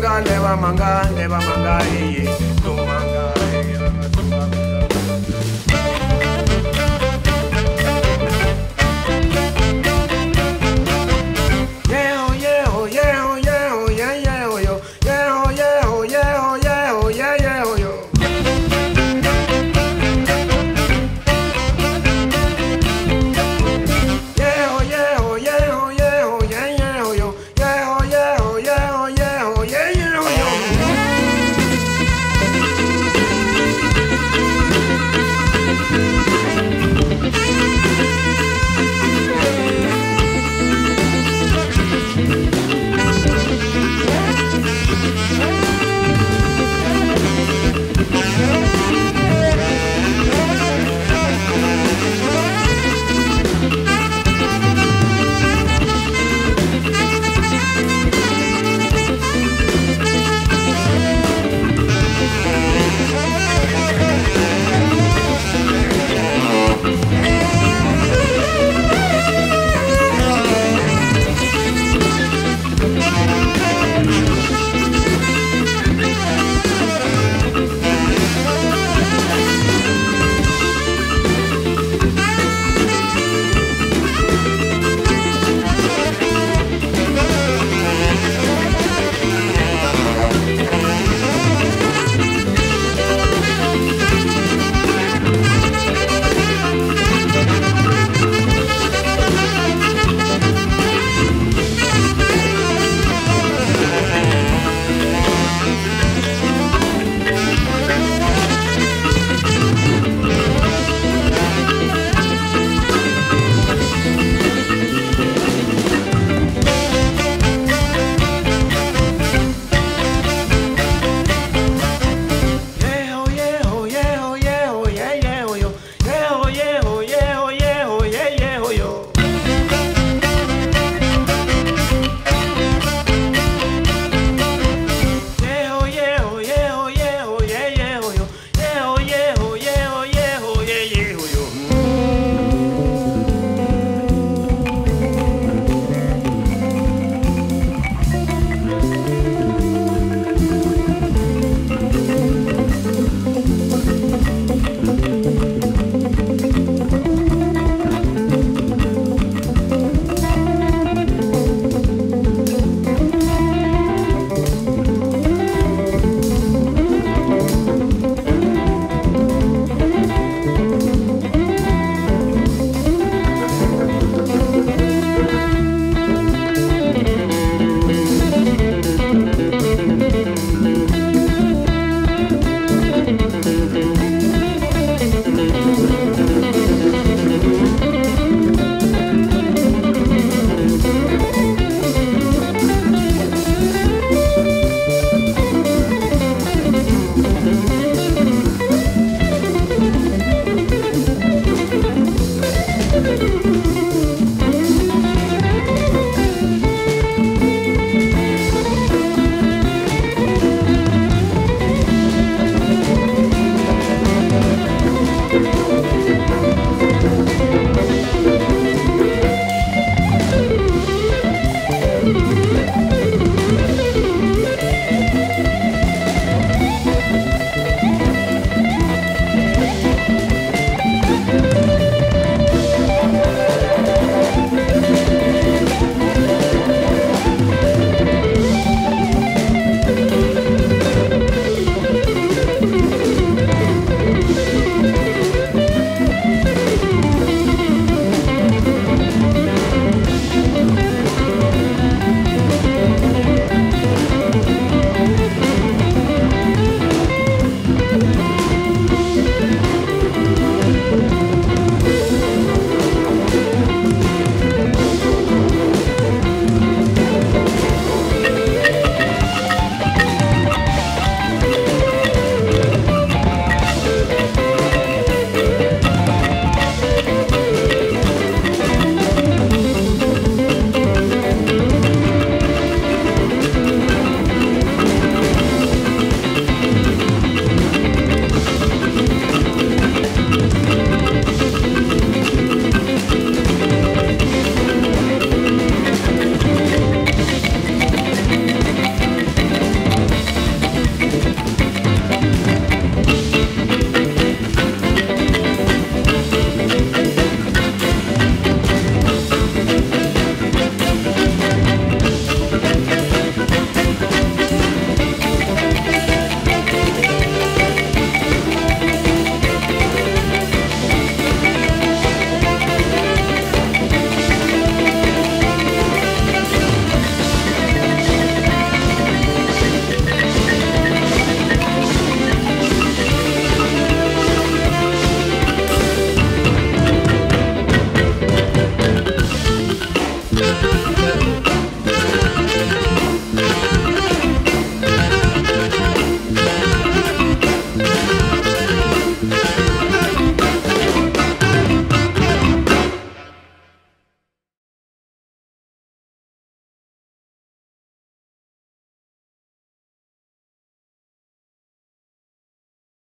Manga, leva manga, yeah.